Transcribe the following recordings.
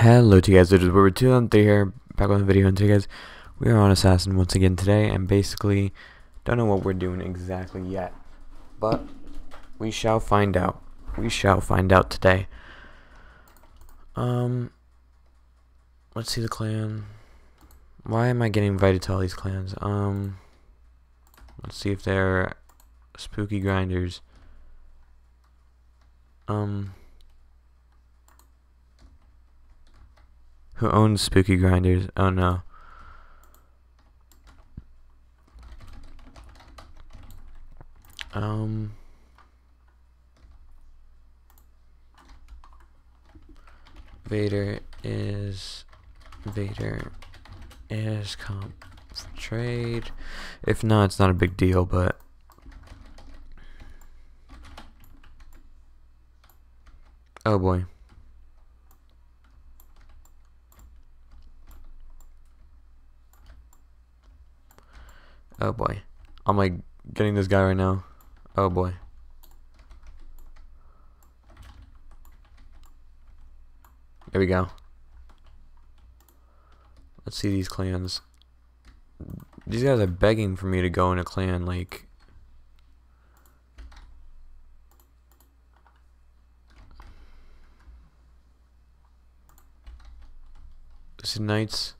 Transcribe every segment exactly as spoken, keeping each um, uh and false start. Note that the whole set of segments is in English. Hello to you guys, it is Weird Bread two oh three here, back on the video, and today guys, we are on Assassin once again today, and basically, don't know what we're doing exactly yet, but we shall find out, we shall find out today. Um, let's see the clan. Why am I getting invited to all these clans? Um, let's see if they're spooky grinders. Um... Who owns Spooky Grinders? Oh no. Um. Vader is Vader is comp for trade. If not, it's not a big deal, but oh boy. Oh boy. I'm like getting this guy right now. Oh boy. There we go. Let's see these clans. These guys are begging for me to go in a clan, like. This is Knights.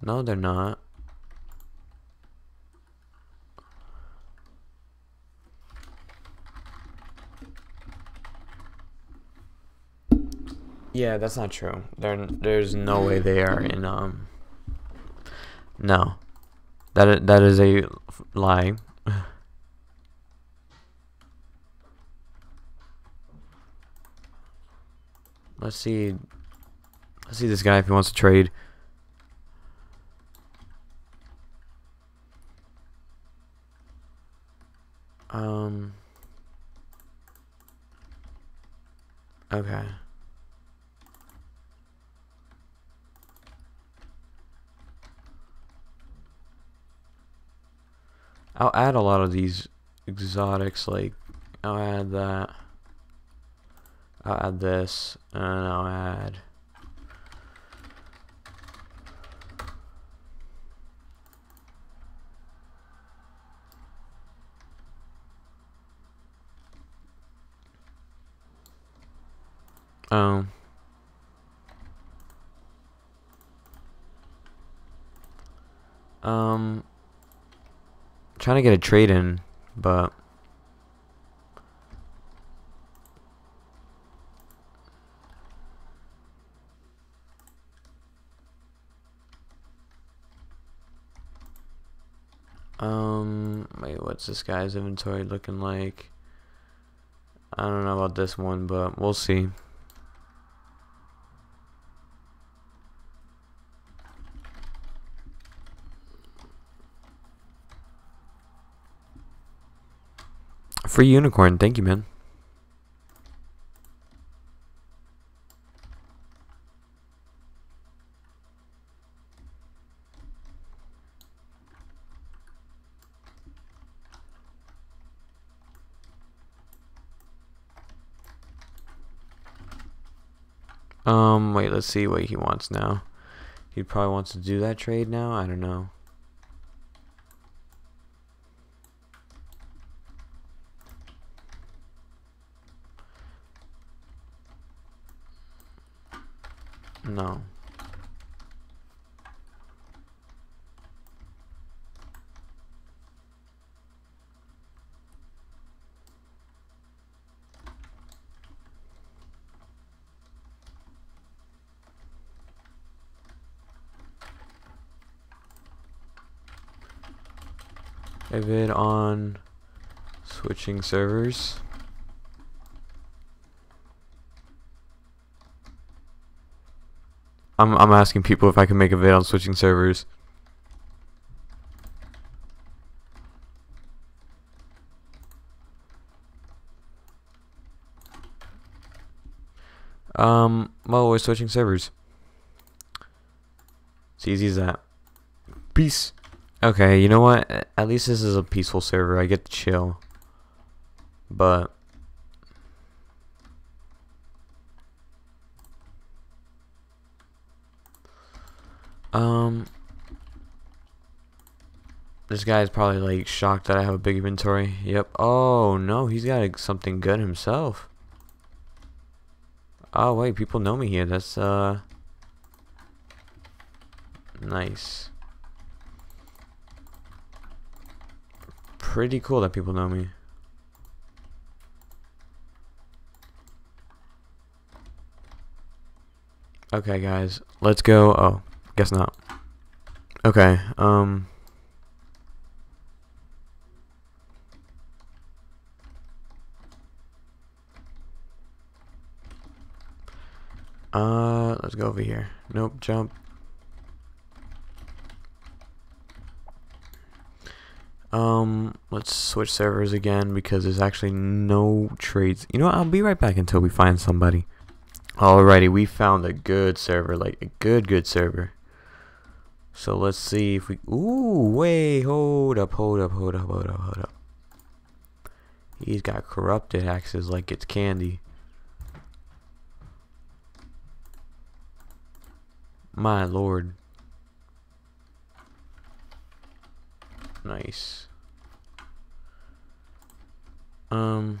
No, they're not. Yeah, that's not true. There, there's no way they are in. Um, no, that that is a lie. Let's see. Let's see this guy if he wants to trade. Um, okay. I'll add a lot of these exotics, like, I'll add that, I'll add this, and I'll add, Um. Um. Trying to get a trade in, but um. Wait, what's this guy's inventory looking like? I don't know about this one, but we'll see. Free unicorn, thank you, man. Um, wait, let's see what he wants now. He probably wants to do that trade now, I don't know. No. I bid on switching servers. I'm I'm asking people if I can make a vid on switching servers. Um, well, we're switching servers. It's easy as that. Peace. Okay, you know what? At least this is a peaceful server. I get to chill. But um this guy is probably like shocked that I have a big inventory. Yep. Oh no, he's got something good himself. Oh wait, people know me here. That's uh nice. Pretty cool that people know me. Okay guys, let's go. Oh, guess not. Okay, um Uh let's go over here. Nope, jump. Um let's switch servers again because there's actually no trades. You know what? I'll be right back until we find somebody. Alrighty, we found a good server, like a good, good server. So let's see if we... Ooh, wait, hold up, hold up, hold up, hold up, hold up. He's got corrupted axes like it's candy. My lord. Nice. Um...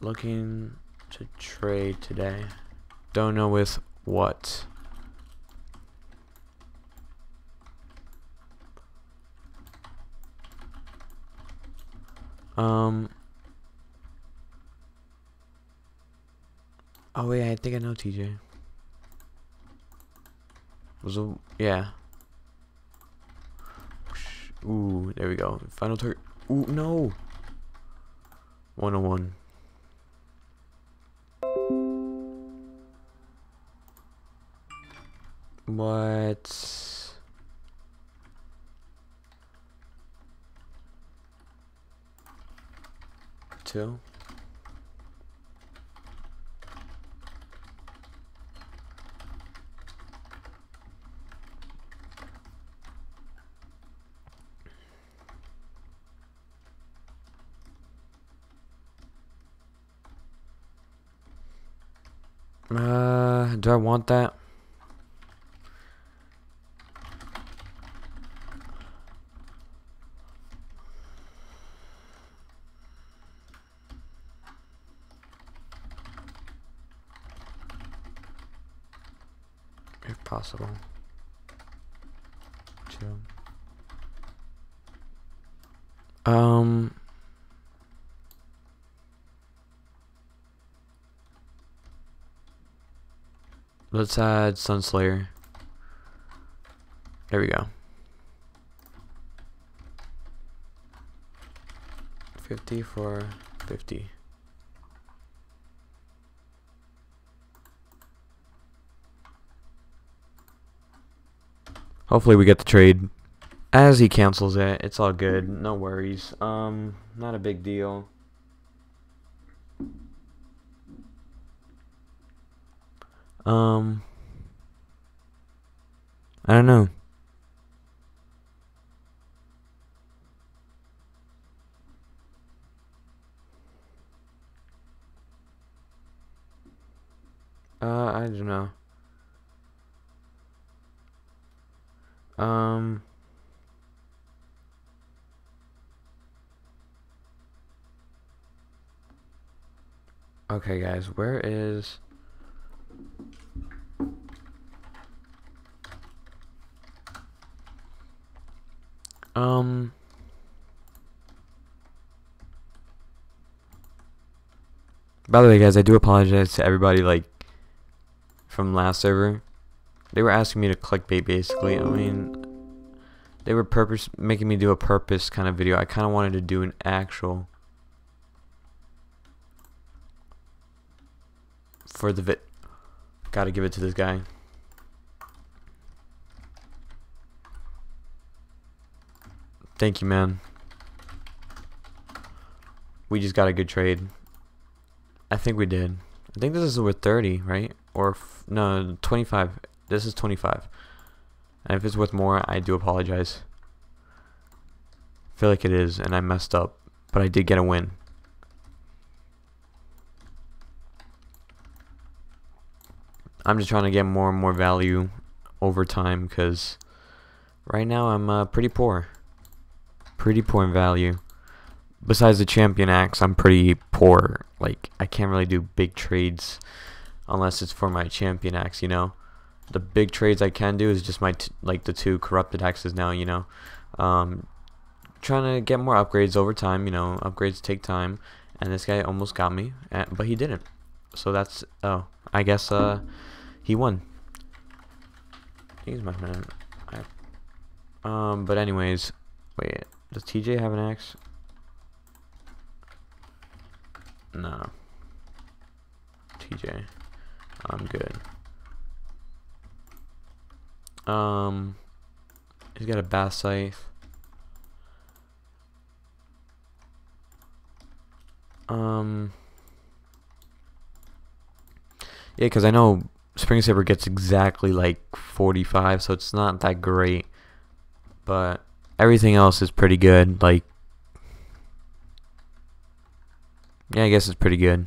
Looking to trade today. Don't know with what. Um. Oh wait, I think I know T J. Was a yeah. Ooh, there we go. Final target. Ooh, no. one oh one. What? Two? Uh, do I want that? Possible. Chill. Um. Let's add Sun Slayer. There we go. Fifty for fifty. Hopefully we get the trade. As he cancels it, it's all good. No worries. Um, not a big deal. Um, I don't know. Uh, I don't know. Um, okay guys, where is um by the way guys, I do apologize to everybody like from last server. They were asking me to clickbait, basically. I mean, they were purpose making me do a purpose kind of video. I kind of wanted to do an actual for the vid. Gotta give it to this guy. Thank you, man. We just got a good trade. I think we did. I think this is with thirty, right? or f no, twenty-five. This is twenty-five. And if it's worth more, I do apologize. I feel like it is, and I messed up, but I did get a win. I'm just trying to get more and more value over time, because right now I'm uh, pretty poor. Pretty poor in value. Besides the Champion Axe, I'm pretty poor. Like, I can't really do big trades unless it's for my Champion Axe, you know? The big trades I can do is just my, t like, the two Corrupted Axes now, you know? Um, trying to get more upgrades over time, you know? Upgrades take time, and this guy almost got me, but he didn't. So that's, oh, I guess, uh, he won. He's my man. I, um, but anyways, wait, does T J have an axe? No. T J. I'm good. Um, he's got a bass scythe. Um... Yeah, because I know Spring Saber gets exactly like forty-five, so it's not that great. But everything else is pretty good. Like, yeah, I guess it's pretty good.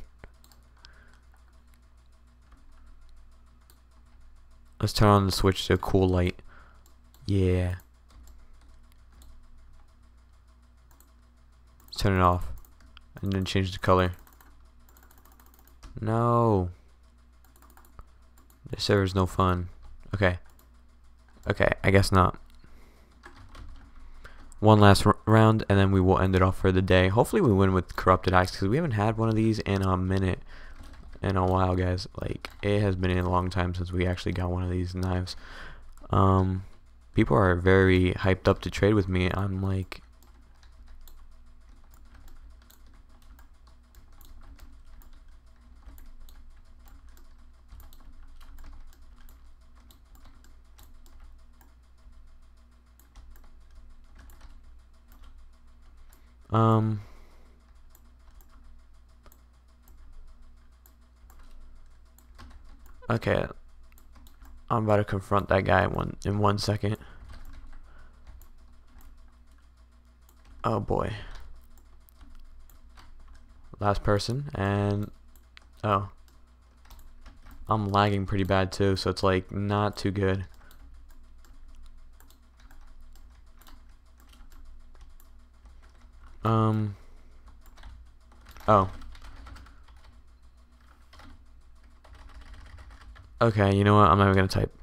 Let's turn on the switch to a cool light. Yeah. Let's turn it off. And then change the color. No. This server's no fun. Okay. Okay, I guess not. One last r round, and then we will end it off for the day. Hopefully we win with Corrupted Axe, because we haven't had one of these in a minute. In a while, guys. Like, it has been a long time since we actually got one of these knives. Um, people are very hyped up to trade with me. I'm like... Um, okay, I'm about to confront that guy one in one second. Oh boy. Last person, and oh, I'm lagging pretty bad too, so it's like not too good. Um, oh. Okay, you know what? I'm not even going to type.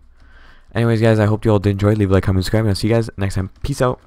Anyways, guys, I hope you all did enjoy. Leave a like, comment, subscribe, and I'll see you guys next time. Peace out.